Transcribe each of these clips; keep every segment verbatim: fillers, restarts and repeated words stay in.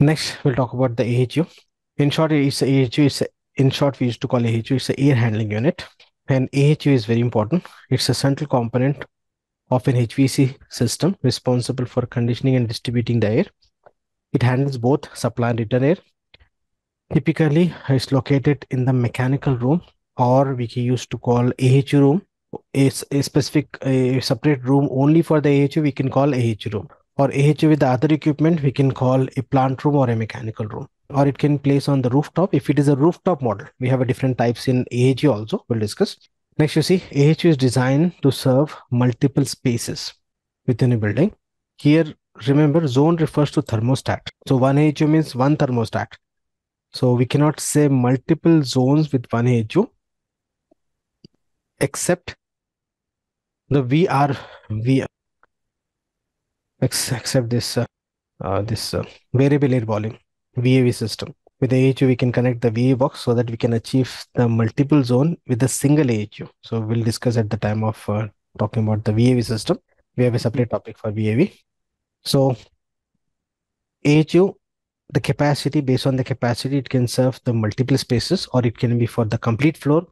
Next, we'll talk about the A H U. In short, it's a AHU. It's a, in short, we used to call A H U. It's an air handling unit, and A H U is very important. It's a central component of an H V A C system responsible for conditioning and distributing the air. It handles both supply and return air. Typically, it's located in the mechanical room, or we can use to call A H U room. It's a specific, a separate room only for the A H U, we can call A H U room. Or A H U with the other equipment, we can call a plant room or a mechanical room. Or it can place on the rooftop if it is a rooftop model. We have a different types in A H U also, we'll discuss. Next, you see A H U is designed to serve multiple spaces within a building. Here, remember, zone refers to thermostat. So one A H U means one thermostat. So we cannot say multiple zones with one A H U, except the V R V. Except this uh, uh, this uh, variable air volume V A V system. With the A H U, we can connect the V A V box so that we can achieve the multiple zone with a single A H U. So we'll discuss at the time of uh, talking about the V A V system. We have a separate topic for V A V. So A H U, the capacity, based on the capacity, it can serve the multiple spaces, or it can be for the complete floor,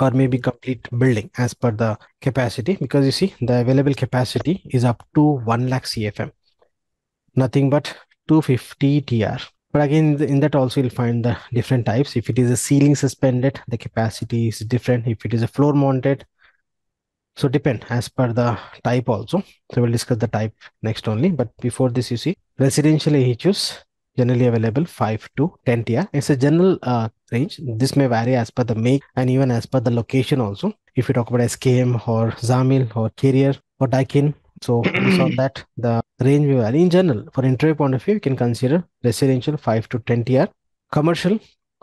or maybe complete building as per the capacity, because you see the available capacity is up to one lakh C F M, nothing but two hundred fifty T R. But again, in that also you'll find the different types. If it is a ceiling suspended, the capacity is different. If it is a floor mounted, so depend as per the type also. So we'll discuss the type next only. But before this, you see residential A H Us generally available five to ten T R. It's a general uh, range. This may vary as per the make and even as per the location also. If you talk about S K M or Zamil or CARRIER or DAIKIN, so based on that the range will vary. In general, for entry point of view, you can consider residential five to ten T R, commercial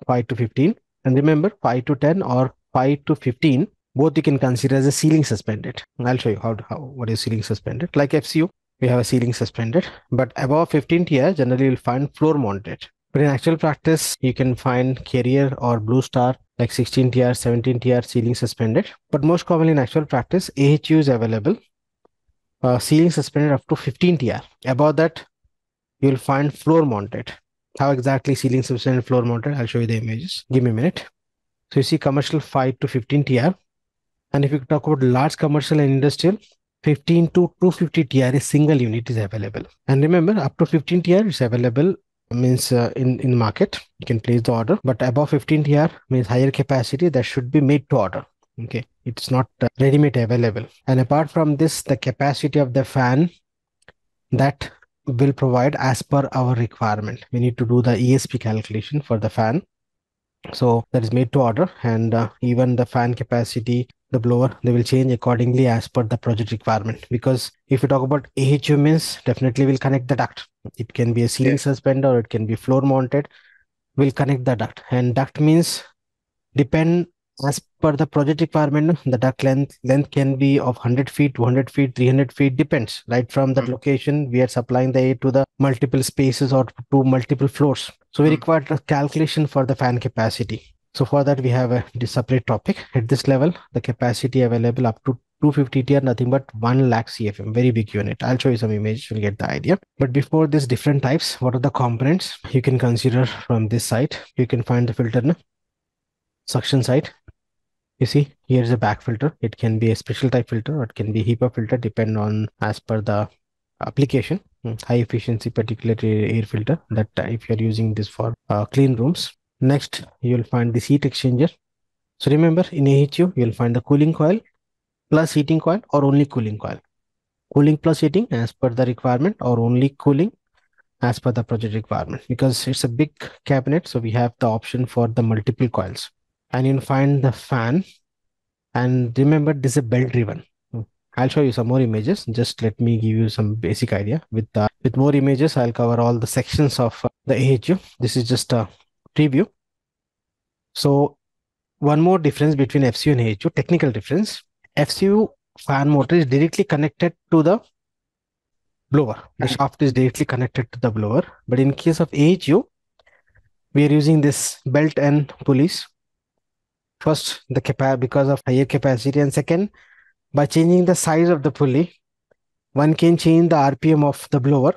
five to fifteen, and remember five to ten or five to fifteen, both you can consider as a ceiling suspended. I'll show you how, how what is ceiling suspended. Like F C U, we have a ceiling suspended, but above fifteen T R generally you'll find floor mounted. But in actual practice, you can find CARRIER or Blue Star, like sixteen T R, seventeen T R ceiling suspended. But most commonly in actual practice, A H U is available, uh, ceiling suspended up to fifteen T R. Above that, you'll find floor mounted. How exactly ceiling suspended, floor mounted? I'll show you the images. Give me a minute. So you see commercial five to fifteen T R. And if you talk about large commercial and industrial, fifteen to two hundred fifty T R is single unit is available. And remember, up to fifteen T R is available. Means uh, in in market you can place the order, but above fifteen T R means higher capacity that should be made to order. Okay, it's not uh, ready-made available. And apart from this, the capacity of the fan that will provide as per our requirement. We need to do the E S P calculation for the fan, so that is made to order. And uh, even the fan capacity, the blower, they will change accordingly as per the project requirement. Because if you talk about A H U means, definitely will connect the duct. It can be a ceiling yeah. suspender, or it can be floor mounted. We'll connect the duct, and duct means depend as per the project requirement. The duct length length can be of one hundred feet, two hundred feet, three hundred feet, depends right from the mm-hmm. location we are supplying the air to the multiple spaces or to multiple floors. So we mm-hmm. require a calculation for the fan capacity. So for that, we have a separate topic. At this level, the capacity available up to two hundred fifty T R, nothing but one lakh C F M, very big unit. I'll show you some images, you'll get the idea. But before this, different types, what are the components you can consider from this side? You can find the filter, no? Suction side. You see, here's a back filter. It can be a special type filter, or it can be HEPA filter, depend on as per the application. High efficiency particulate air filter, that if you're using this for uh, clean rooms. Next, you will find this heat exchanger. So remember, in A H U, you will find the cooling coil plus heating coil, or only cooling coil. Cooling plus heating as per the requirement, or only cooling as per the project requirement. Because it's a big cabinet, so we have the option for the multiple coils. And you'll find the fan. And remember, this is a belt driven. I'll show you some more images. Just let me give you some basic idea. With, uh, with more images, I'll cover all the sections of uh, the A H U. This is just a preview. So one more difference between F C U and A H U, technical difference. F C U fan motor is directly connected to the blower. The shaft is directly connected to the blower. But in case of A H U, we are using this belt and pulleys. First, the capa because of higher capacity, and second, by changing the size of the pulley, one can change the R P M of the blower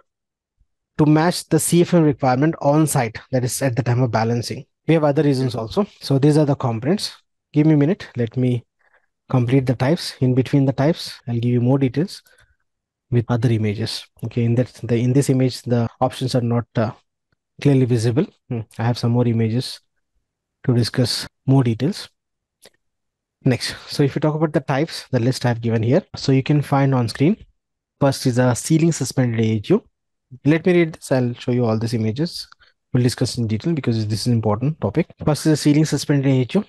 to match the C F M requirement on site, that is at the time of balancing. We have other reasons also. So these are the components. Give me a minute. Let me complete the types. In between the types, I'll give you more details with other images. Okay, in that the in this image, the options are not uh, clearly visible. I have some more images to discuss more details. Next, so if you talk about the types, the list I've given here, so you can find on screen. First is a ceiling suspended A H U. Let me read this. I'll show you all these images. We'll discuss in detail because this is an important topic. First is a ceiling suspended A H U.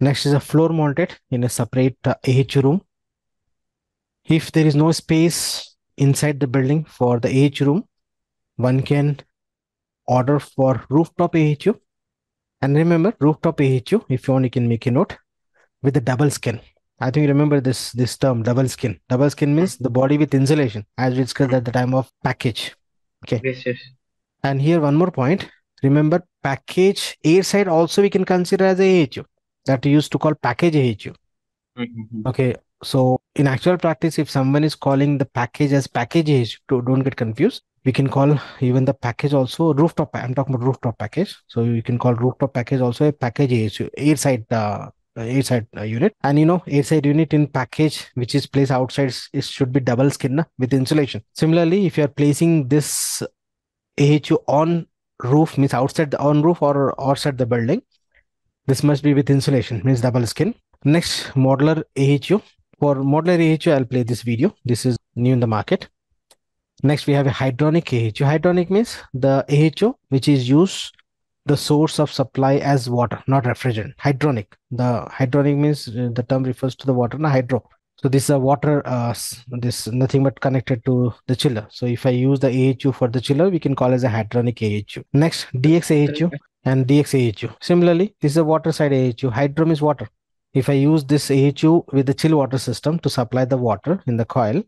Next is a floor mounted in a separate uh, A H U room. If there is no space inside the building for the A H U room, one can order for rooftop A H U. And remember, rooftop A H U, if you want, you can make a note, with the double skin. I think you remember this this term, double skin. Double skin means the body with insulation, as we discussed at the time of package. Okay. Yes, yes. And here one more point. Remember, package airside also we can consider as a A H U, that we used to call package A H U. Mm-hmm. Okay. So in actual practice, if someone is calling the package as package A H U, don't get confused. We can call even the package also rooftop. I'm talking about rooftop package. So you can call rooftop package also a package A H U, airside uh, Uh, airside uh, unit. And you know, airside unit in package which is placed outside, it should be double skin uh, with insulation. Similarly, if you are placing this A H U on roof, means outside the on roof or outside the building, this must be with insulation, means double skin. Next, modular A H U. For modular A H U, I'll play this video. This is new in the market. Next, we have a hydronic A H U. Hydronic means the A H U which is used the source of supply as water, not refrigerant. Hydronic. The hydronic means uh, the term refers to the water, na hydro. So this is a water, uh, this nothing but connected to the chiller. So if I use the A H U for the chiller, we can call as a hydronic A H U. Next, D X A H U and D X A H U. Similarly, this is a water side A H U. Hydro is water. If I use this A H U with the chill water system to supply the water in the coil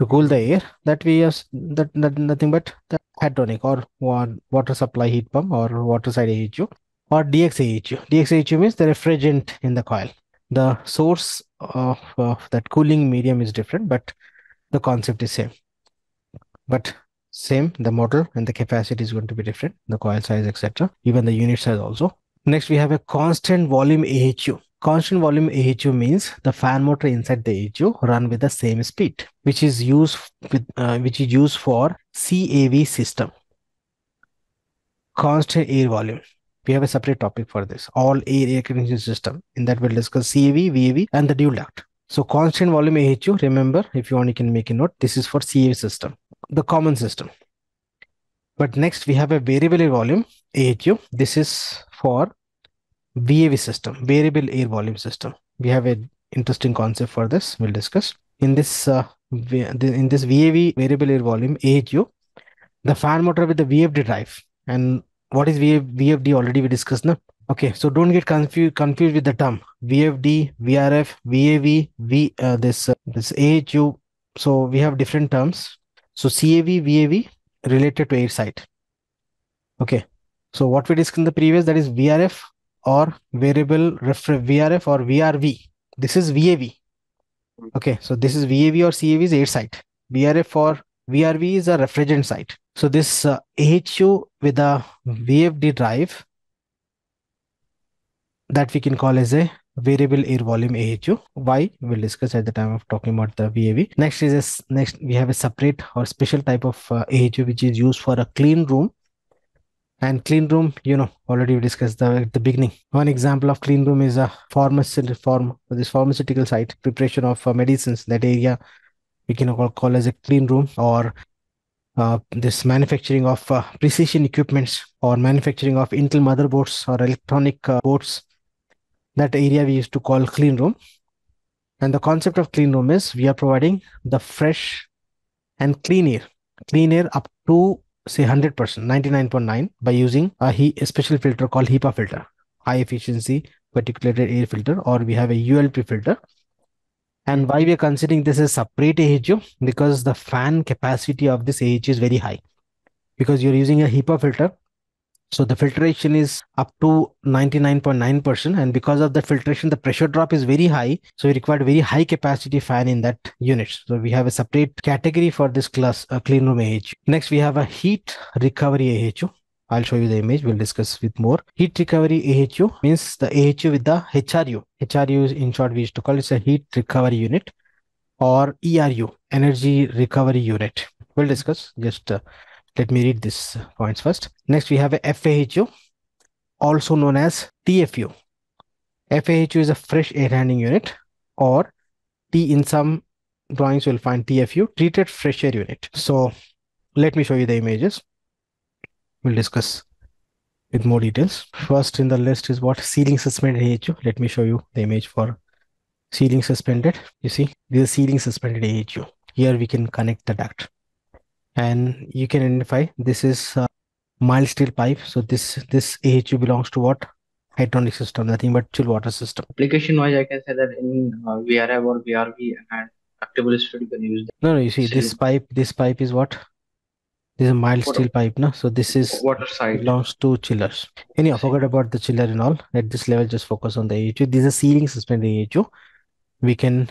to cool the air, that we have that, that nothing but the hydronic or, or water supply heat pump or water side A H U or D X A H U. D X A H U means the refrigerant in the coil. The source of, of that cooling medium is different, but the concept is same. But same, the model and the capacity is going to be different, the coil size, et cetera. Even the unit size also. Next, we have a constant volume A H U. Constant volume A H U means the fan motor inside the A H U run with the same speed, which is used with uh, which is used for C A V system. Constant air volume. We have a separate topic for this. All air air conditioning system. In that we'll discuss C A V, V A V, and the dual duct. So constant volume A H U. Remember, if you want, you can make a note. This is for C A V system, the common system. But next we have a variable air volume A H U. This is for V A V system, variable air volume system. We have an interesting concept for this. We'll discuss in this uh, in this V A V variable air volume A H U, the fan motor with the V F D drive. And what is V F D? Already we discussed now. Okay, so don't get confused confused with the term V F D, V R F, V A V, V uh, this uh, this A H U. So we have different terms. So C A V, V A V related to air side. Okay, so what we discussed in the previous, that is V R F. Or variable V R F or V R V. This is V A V. Okay, so this is V A V or C A V is air side. V R F or V R V is a refrigerant side. So this uh, A H U with a V F D drive, that we can call as a variable air volume A H U. Why? We'll discuss at the time of talking about the V A V. Next is a, next we have a separate or special type of uh, A H U which is used for a clean room. And clean room, you know, already we discussed the, at the beginning. One example of clean room is a pharmaceutical form, this pharmaceutical site, preparation of uh, medicines. That area we can call, call as a clean room, or uh, this manufacturing of uh, precision equipments or manufacturing of Intel motherboards or electronic uh, boards. That area we used to call clean room. And the concept of clean room is we are providing the fresh and clean air, clean air up to say one hundred percent, ninety-nine point nine, by using a, heat, a special filter called HEPA filter, high efficiency particulated air filter, or we have a U L P filter. And why we are considering this as separate A H U? Because the fan capacity of this A H U is very high. Because you're using a HEPA filter, So the filtration is up to ninety-nine point nine percent. And because of the filtration, the pressure drop is very high. So we required very high capacity fan in that unit. So we have a separate category for this class, uh, clean room A H U. Next, we have a heat recovery A H U. I'll show you the image. We'll discuss with more. Heat recovery A H U means the A H U with the H R U. H R U is, in short, we used to call it a heat recovery unit, or E R U, energy recovery unit. We'll discuss. Just uh, let me read these points first. Next, we have a F A H U, also known as T F U. F A H U is a fresh air handling unit, or T in some drawings you'll find T F U, treated fresh air unit. So let me show you the images. We'll discuss with more details. First in the list is what? Ceiling suspended A H U. Let me show you the image for ceiling suspended. You see, this is ceiling suspended A H U. Here we can connect the duct, and you can identify this is uh, mild steel pipe. So this this A H U belongs to what? Hydronic system, nothing but chill water system. Application wise, I can say that in uh, V R V or V R V and ductable steel, you can use that. No, no, you see this pipe. This pipe is what? This is a mild water steel pipe, no? So this is water side, belongs to chillers. Anyhow, forget about the chiller and all. At this level, just focus on the A H U. This is a ceiling suspended A H U. We can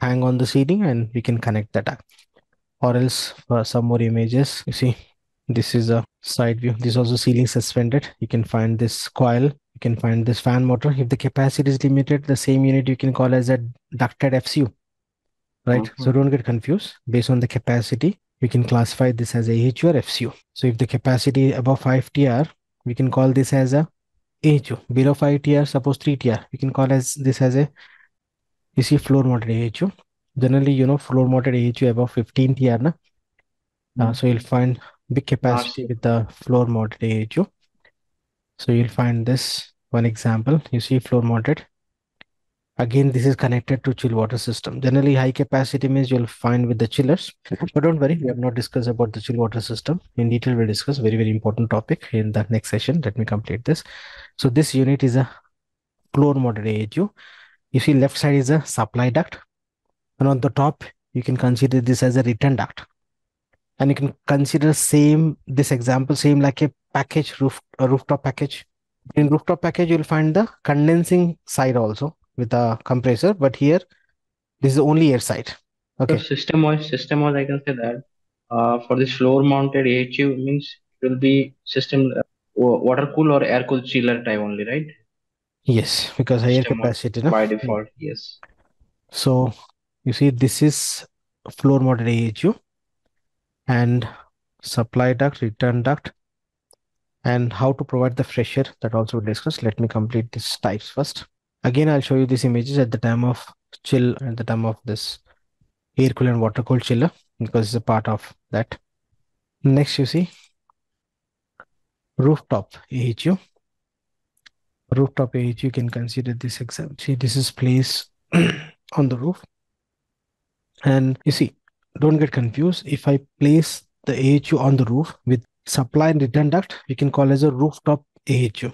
hang on the ceiling and we can connect the duct. Or else, for some more images, you see, this is a side view. This is also ceiling suspended. You can find this coil. You can find this fan motor. If the capacity is limited, the same unit you can call as a ducted F C U, right? Mm-hmm. So don't get confused. Based on the capacity, we can classify this as A H U or F C U. So if the capacity above five T R, we can call this as a A H U. Below five T R, suppose three T R, we can call as this as a, you see, floor mounted A H U. Generally, you know, floor mounted A H U above fifteen T R, na? Mm-hmm. uh, so you'll find big capacity with the floor mounted A H U. So you'll find this one example. You see floor mounted. Again, this is connected to chill water system. Generally, high capacity means you'll find with the chillers. But don't worry, we have not discussed about the chill water system. In detail, we'll discuss very, very important topic in the next session. Let me complete this. So this unit is a floor mounted A H U. You see left side is a supply duct. And on the top, you can consider this as a return duct. And you can consider same, this example, same like a package, roof, a rooftop package. In rooftop package, you'll find the condensing side also, with a compressor, but here this is only air side. Okay. So system wise, system wise, I can say that uh, for this floor mounted A H U means it will be system uh, water cool or air cool chiller type only, right? Yes, because higher capacity by no? default. Yes. So you see, this is floor mounted A H U and supply duct, return duct, and how to provide the fresh air, that also we discussed. Let me complete these types first. Again, I'll show you these images at the time of chill, at the time of this air cool and water cool chiller, because it's a part of that. Next, you see rooftop A H U. Rooftop A H U, you can consider this example. See, this is placed on the roof. And you see, don't get confused. If I place the A H U on the roof with supply and return duct, we can call as a rooftop A H U.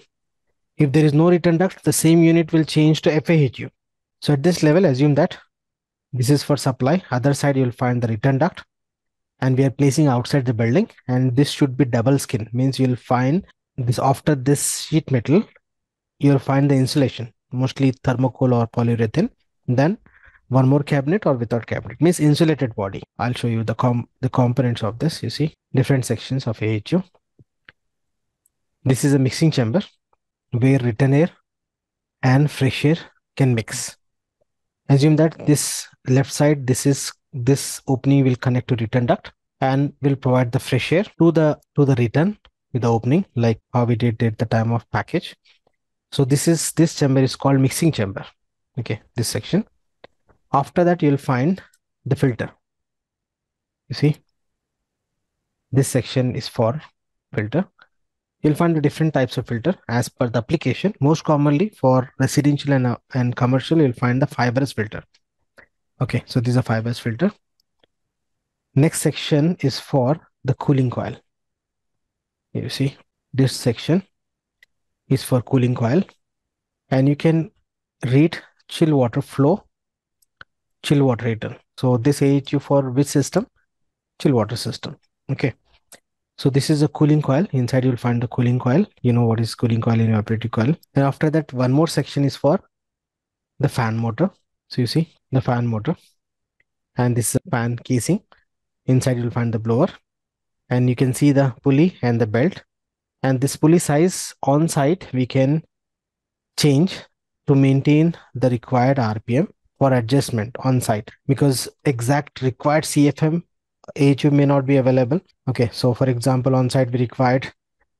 If there is no return duct, the same unit will change to F A H U. So at this level, assume that this is for supply. Other side, you'll find the return duct. And we are placing outside the building. And this should be double skin. Means you'll find this after this sheet metal, you'll find the insulation. Mostly thermocol or polyurethane. Then one more cabinet or without cabinet. Means insulated body. I'll show you the, com the components of this. You see different sections of A H U. This is a mixing chamber, where return air and fresh air can mix. Assume that this left side, this is this opening will connect to return duct and will provide the fresh air to the to the return with the opening, like how we did at the time of package. So this is this chamber is called mixing chamber. Okay, this section. After that, you'll find the filter. You see, this section is for filter. You'll find the different types of filter as per the application. Most commonly for residential and, uh, and commercial, you'll find the fibrous filter. Okay, so this is a fibrous filter. Next section is for the cooling coil. You see, this section is for cooling coil. And you can read chill water flow, chill water return. So this A H U for which system? Chill water system. Okay. So this is a cooling coil. Inside you'll find the cooling coil. You know what is cooling coil and evaporative coil. Then after that, one more section is for the fan motor. So you see the fan motor, and this is a fan casing. Inside you'll find the blower, and you can see the pulley and the belt. And this pulley size on site we can change to maintain the required R P M for adjustment on site, because exact required C F M A H U may not be available. Okay, so for example, on site we required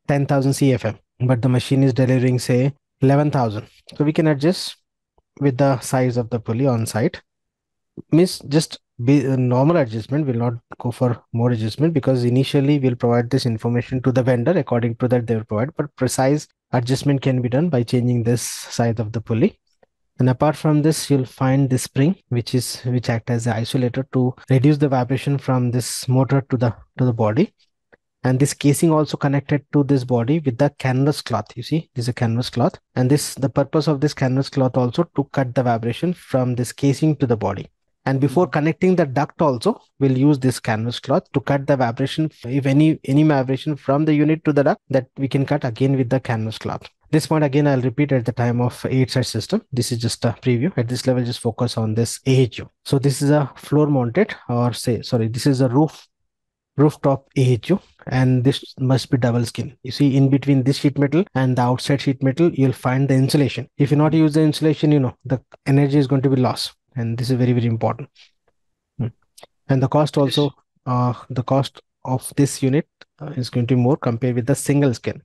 ten thousand C F M, but the machine is delivering say eleven thousand. So we can adjust with the size of the pulley on site. Miss just be a normal adjustment, will not go for more adjustment, because initially we'll provide this information to the vendor. According to that, they will provide, but precise adjustment can be done by changing this size of the pulley. And apart from this, you'll find this spring, which is which act as the isolator to reduce the vibration from this motor to the to the body. And this casing also connected to this body with the canvas cloth. You see, this is a canvas cloth, and this the purpose of this canvas cloth also to cut the vibration from this casing to the body. And before connecting the duct also, we'll use this canvas cloth to cut the vibration. If any any vibration from the unit to the duct, that we can cut again with the canvas cloth. This point again I'll repeat at the time of eight side system. This is just a preview. At this level, just focus on this A H U. So this is a floor mounted, or say sorry, this is a roof rooftop A H U, and this must be double skin. You see, in between this sheet metal and the outside sheet metal, you'll find the insulation. If you not use the insulation, you know the energy is going to be lost. And this is very, very important. And the cost also, uh, the cost of this unit uh, is going to be more compared with the single skin.